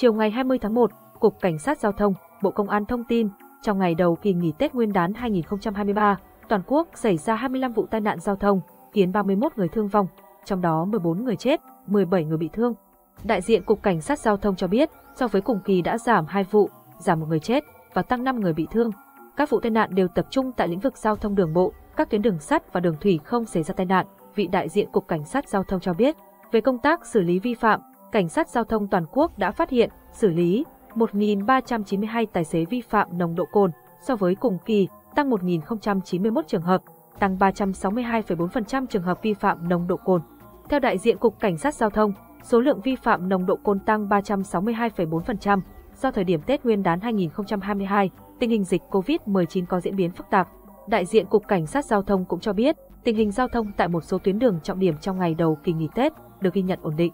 Chiều ngày 20 tháng 1, Cục Cảnh sát Giao thông, Bộ Công an thông tin, trong ngày đầu kỳ nghỉ Tết Nguyên đán 2023, toàn quốc xảy ra 25 vụ tai nạn giao thông, khiến 31 người thương vong, trong đó 14 người chết, 17 người bị thương. Đại diện Cục Cảnh sát Giao thông cho biết, so với cùng kỳ đã giảm 2 vụ, giảm 1 người chết và tăng 5 người bị thương. Các vụ tai nạn đều tập trung tại lĩnh vực giao thông đường bộ, các tuyến đường sắt và đường thủy không xảy ra tai nạn, vị đại diện Cục Cảnh sát Giao thông cho biết. Về công tác xử lý vi phạm, Cảnh sát Giao thông toàn quốc đã phát hiện, xử lý 1.392 tài xế vi phạm nồng độ cồn, so với cùng kỳ tăng 1.091 trường hợp, tăng 362,4% trường hợp vi phạm nồng độ cồn. Theo đại diện Cục Cảnh sát Giao thông, số lượng vi phạm nồng độ cồn tăng 362,4% do thời điểm Tết Nguyên đán 2022, tình hình dịch COVID-19 có diễn biến phức tạp. Đại diện Cục Cảnh sát Giao thông cũng cho biết, tình hình giao thông tại một số tuyến đường trọng điểm trong ngày đầu kỳ nghỉ Tết được ghi nhận ổn định.